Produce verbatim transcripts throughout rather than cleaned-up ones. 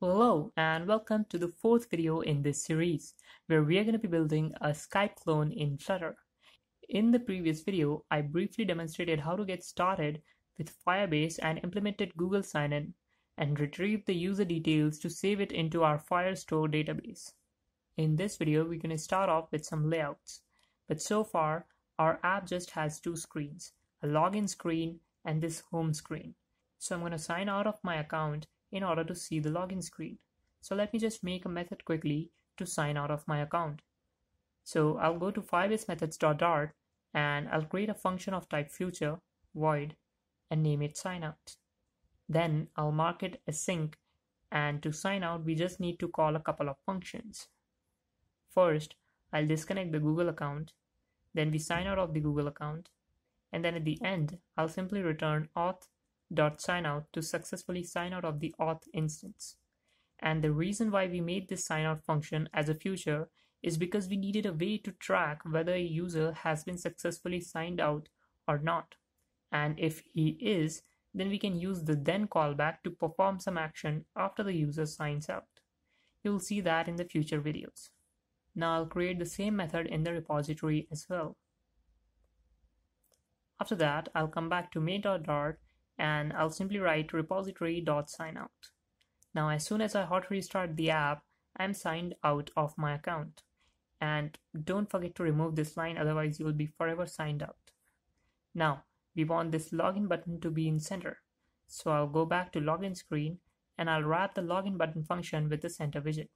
Hello and welcome to the fourth video in this series, where we are going to be building a Skype clone in Flutter. In the previous video, I briefly demonstrated how to get started with Firebase and implemented Google sign-in, and retrieve the user details to save it into our Firestore database. In this video, we're going to start off with some layouts. But so far, our app just has two screens, a login screen and this home screen. So I'm going to sign out of my account in order to see the login screen. So let me just make a method quickly to sign out of my account. So I'll go to Firebase Methods dot dart and I'll create a function of type future, void, and name it signout. Then I'll mark it as sync, and to sign out we just need to call a couple of functions. First, I'll disconnect the Google account, then we sign out of the Google account, and then at the end I'll simply return auth dot sign out to successfully sign out of the auth instance. And the reason why we made this sign out function as a future is because we needed a way to track whether a user has been successfully signed out or not. And if he is, then we can use the then callback to perform some action after the user signs out. You'll see that in the future videos. Now I'll create the same method in the repository as well. After that, I'll come back to main dot dart and I'll simply write repository dot signout. Now as soon as I hot restart the app, I'm signed out of my account. And don't forget to remove this line, otherwise you will be forever signed out. Now we want this login button to be in center. So I'll go back to login screen and I'll wrap the login button function with the center widget.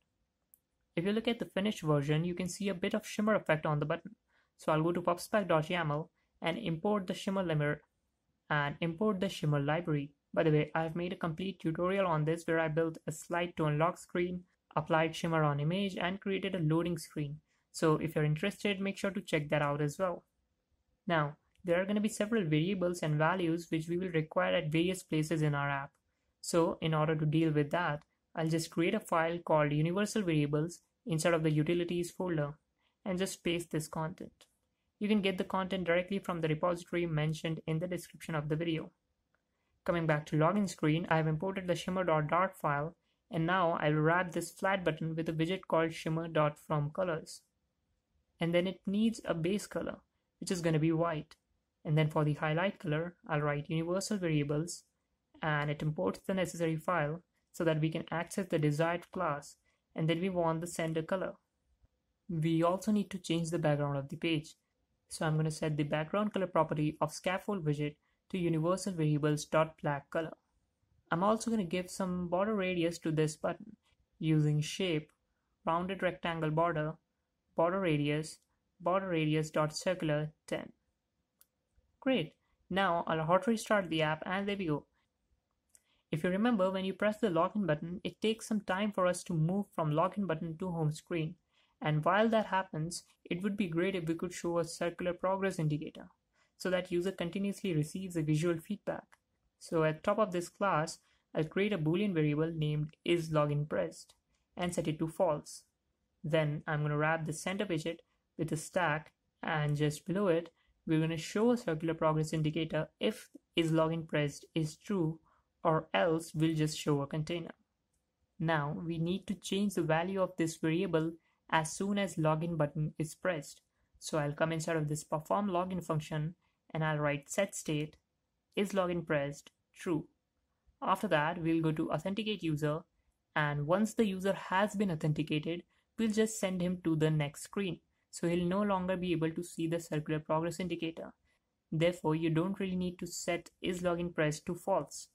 If you look at the finished version, you can see a bit of shimmer effect on the button. So I'll go to pubspec dot yaml and import the shimmer limiter and import the shimmer library. By the way, I've made a complete tutorial on this where I built a slide to unlock screen, applied shimmer on image, and created a loading screen. So if you're interested, make sure to check that out as well. Now, there are going to be several variables and values which we will require at various places in our app. So in order to deal with that, I'll just create a file called Universal Variables inside of the Utilities folder and just paste this content. You can get the content directly from the repository mentioned in the description of the video. Coming back to login screen, I have imported the shimmer dot dart file, and now I'll wrap this flat button with a widget called shimmer dot from colors. And then it needs a base color, which is going to be white. And then for the highlight color, I'll write Universal Variables, and it imports the necessary file so that we can access the desired class, and then we want the sender color. We also need to change the background of the page. So I'm going to set the background color property of scaffold widget to universal variables.blackcolor. I'm also going to give some border radius to this button using shape, rounded rectangle border, border radius, border radius.circular ten. Great. Now I'll hot restart the app and there we go. If you remember, when you press the login button, it takes some time for us to move from login button to home screen. And while that happens, it would be great if we could show a circular progress indicator so that user continuously receives a visual feedback. So at the top of this class, I'll create a Boolean variable named isLoginPressed and set it to false. Then I'm going to wrap the center widget with a stack, and just below it, we're going to show a circular progress indicator if isLoginPressed is true, or else we'll just show a container. Now we need to change the value of this variable as soon as login button is pressed. So I'll come inside of this perform login function and I'll write set state is login pressed true. After that, we'll go to authenticate user, and once the user has been authenticated, we'll just send him to the next screen. So he'll no longer be able to see the circular progress indicator. Therefore, you don't really need to set is login pressed to false.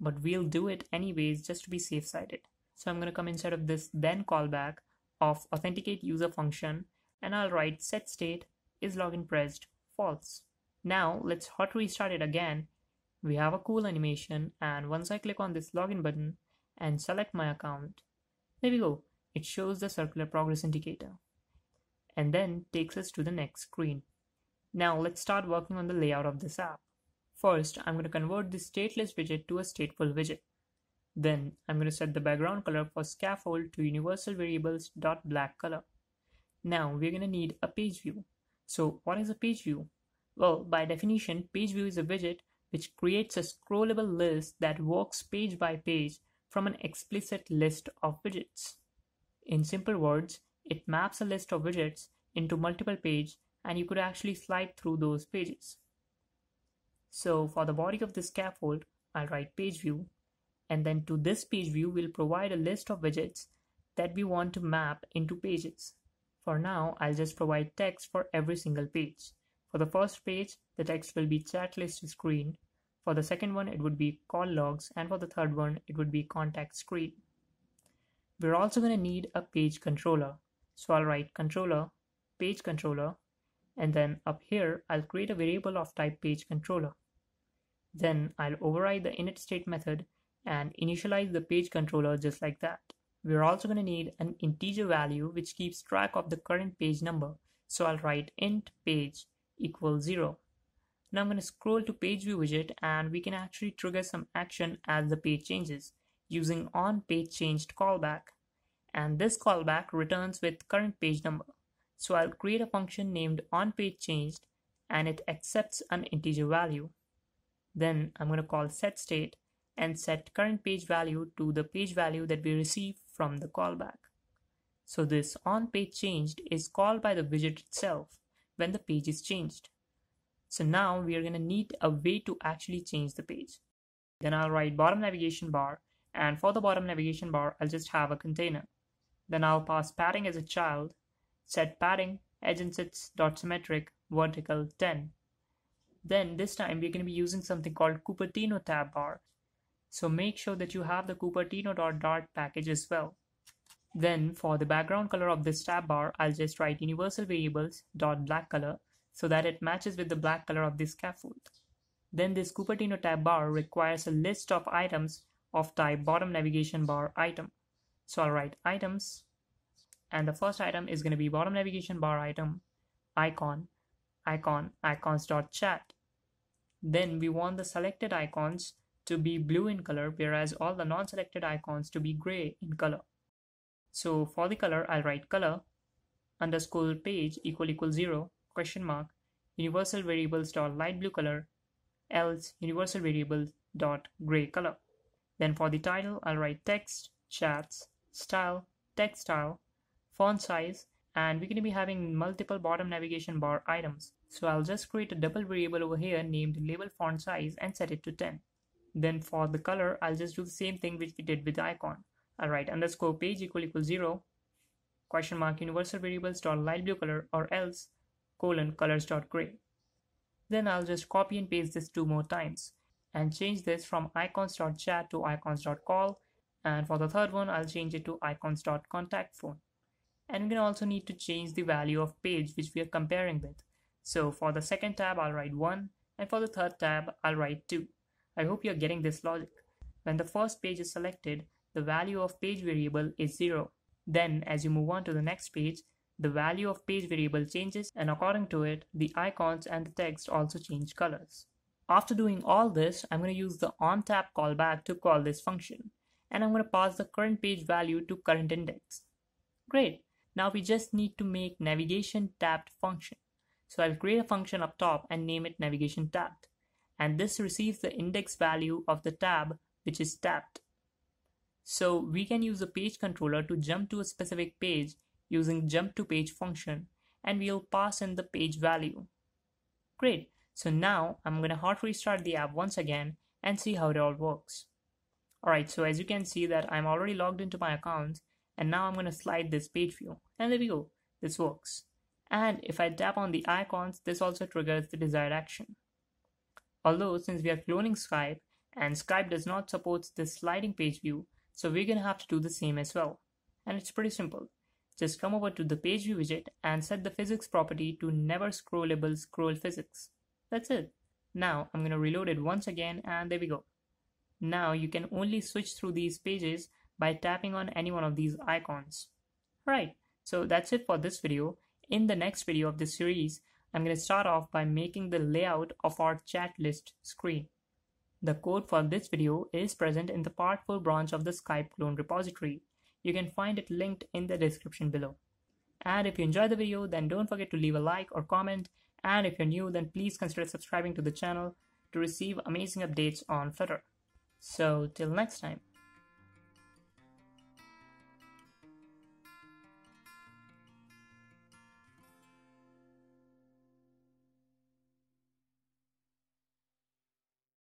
But we'll do it anyways just to be safe sided. So I'm going to come inside of this then callback of authenticate user function and I'll write set state is login pressed false. Now let's hot restart it again. We have a cool animation, and once I click on this login button and select my account, there we go. It shows the circular progress indicator and then takes us to the next screen. Now let's start working on the layout of this app. First, I'm going to convert this stateless widget to a stateful widget. Then, I'm going to set the background color for scaffold to universal variables.blackcolor. Now, we're going to need a page view. So, what is a page view? Well, by definition, page view is a widget which creates a scrollable list that works page by page from an explicit list of widgets. In simple words, it maps a list of widgets into multiple pages, and you could actually slide through those pages. So for the body of this scaffold, I'll write Pageview, and then to this Pageview, we'll provide a list of widgets that we want to map into pages. For now, I'll just provide text for every single page. For the first page, the text will be chat list screen. For the second one, it would be call logs, and for the third one, it would be contact screen. We're also going to need a page controller. So I'll write controller, page controller, and then up here, I'll create a variable of type page controller. Then I'll override the init state method and initialize the page controller just like that. We're also going to need an integer value which keeps track of the current page number. So I'll write int page equals zero. Now I'm going to scroll to Pageview widget, and we can actually trigger some action as the page changes using on page changed callback. And this callback returns with current page number. So I'll create a function named on page changed, and it accepts an integer value. Then I'm going to call set state and set current page value to the page value that we receive from the callback. So this on page changed is called by the widget itself when the page is changed. So now we are going to need a way to actually change the page. Then I'll write bottom navigation bar, and for the bottom navigation bar, I'll just have a container. Then I'll pass padding as a child, set padding, edge insets dot symmetric, vertical ten. Then this time we're going to be using something called Cupertino tab bar. So make sure that you have the Cupertino.dart package as well. Then for the background color of this tab bar, I'll just write Universal Variables dot black color, so that it matches with the black color of the scaffold. Then this Cupertino tab bar requires a list of items of type bottom navigation bar item. So I'll write items, and the first item is going to be bottom navigation bar item, icon, icon, icons.chat. Then we want the selected icons to be blue in color, whereas all the non-selected icons to be gray in color. So for the color, I'll write color underscore page equal equal zero, question mark, universal variables dot light blue color, else universal variables dot gray color. Then for the title, I'll write text, chats, style, text style, font size, and we're going to be having multiple bottom navigation bar items. So I'll just create a double variable over here named label font size and set it to ten. Then for the color, I'll just do the same thing which we did with the icon. I'll write underscore page equal equal zero, question mark, universal variables dot light blue color, or else colon colors dot gray. Then I'll just copy and paste this two more times and change this from icons.chat to icons.call, and for the third one, I'll change it to icons.contact phone. And we can also need to change the value of page which we are comparing with. So for the second tab, I'll write one, and for the third tab, I'll write two. I hope you're getting this logic. When the first page is selected, the value of page variable is zero. Then as you move on to the next page, the value of page variable changes, and according to it, the icons and the text also change colors. After doing all this, I'm going to use the onTap callback to call this function, and I'm going to pass the current page value to current index. Great. Now we just need to make navigation tabbed function. So I'll create a function up top and name it navigation tabbed, and this receives the index value of the tab which is tabbed. So we can use the page controller to jump to a specific page using jump to page function, and we'll pass in the page value. Great. So now I'm going to hot restart the app once again and see how it all works. Alright, so as you can see that I'm already logged into my account, and now I'm going to slide this page view, and there we go, this works. And if I tap on the icons, this also triggers the desired action. Although since we are cloning Skype, and Skype does not support this sliding page view, so we're going to have to do the same as well. And it's pretty simple. Just come over to the Pageview widget and set the physics property to never scrollable scroll physics. That's it. Now I'm going to reload it once again, and there we go. Now you can only switch through these pages by tapping on any one of these icons. Right, so that's it for this video. In the next video of this series, I'm going to start off by making the layout of our chat list screen. The code for this video is present in the part four branch of the Skype clone repository. You can find it linked in the description below. And if you enjoyed the video, then don't forget to leave a like or comment. And if you're new, then please consider subscribing to the channel to receive amazing updates on Flutter. So till next time.